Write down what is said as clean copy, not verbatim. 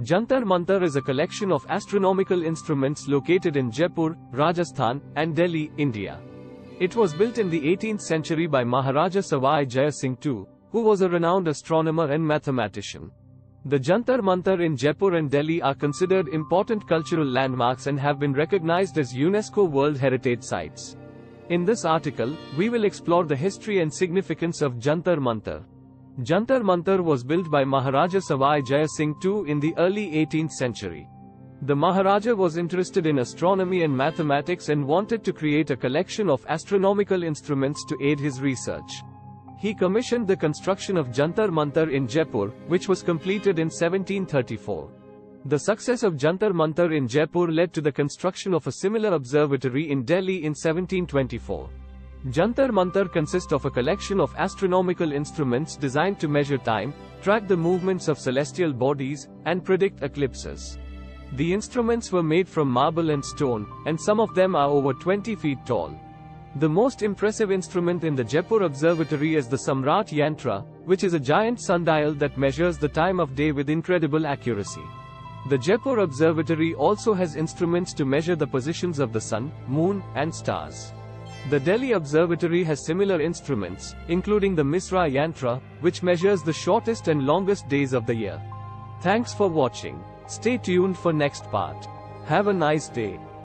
Jantar Mantar is a collection of astronomical instruments located in Jaipur, Rajasthan, and Delhi, India. It was built in the 18th century by Maharaja Sawai Jai Singh II, who was a renowned astronomer and mathematician. The Jantar Mantar in Jaipur and Delhi are considered important cultural landmarks and have been recognized as UNESCO World Heritage Sites. In this article, we will explore the history and significance of Jantar Mantar. Jantar Mantar was built by Maharaja Sawai Jai Singh II in the early 18th century. The Maharaja was interested in astronomy and mathematics and wanted to create a collection of astronomical instruments to aid his research. He commissioned the construction of Jantar Mantar in Jaipur, which was completed in 1734. The success of Jantar Mantar in Jaipur led to the construction of a similar observatory in Delhi in 1724. Jantar Mantar consists of a collection of astronomical instruments designed to measure time, track the movements of celestial bodies, and predict eclipses. The instruments were made from marble and stone, and some of them are over 20 feet tall. The most impressive instrument in the Jaipur Observatory is the Samrat Yantra, which is a giant sundial that measures the time of day with incredible accuracy. The Jaipur Observatory also has instruments to measure the positions of the sun, moon, and stars. The Delhi Observatory has similar instruments, including the Misra Yantra, which measures the shortest and longest days of the year. Thanks for watching. Stay tuned for next part. Have a nice day.